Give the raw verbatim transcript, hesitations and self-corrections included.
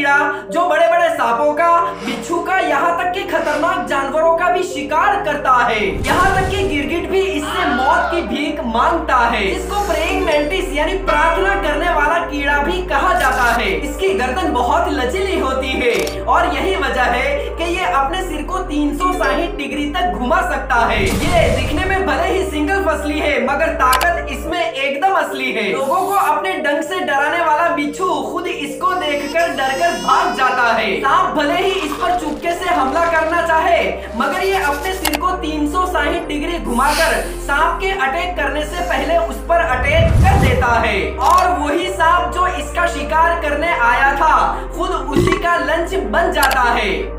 कीड़ा जो बड़े बड़े सांपों का, बिच्छू का, यहाँ तक कि खतरनाक जानवरों का भी शिकार करता है। यहाँ तक कि गिरगिट भी इससे मौत की भीख मांगता है। इसको प्रेइंग मेंटिस यानी प्रार्थना करने वाला कीड़ा भी कहा जाता है। इसकी गर्दन बहुत लचीली होती है और यही वजह है कि ये अपने सिर को तीन सौ साठ डिग्री तक घुमा सकता है। ये दिखने में भले ही सिंगल फसली है मगर ताकत इसमें एकदम असली है। लोगों को अपने डंक से डराने वाला बिच्छू खुद इसको देखकर डरकर भाग जाता है। सांप भले ही इस पर चुपके से हमला करना चाहे मगर ये अपने सिर को तीन सौ साठ डिग्री घुमाकर सांप के अटैक करने से पहले उस पर अटैक कर देता है। और वही सांप जो इसका शिकार करने आया था खुद उसी का लंच बन जाता है।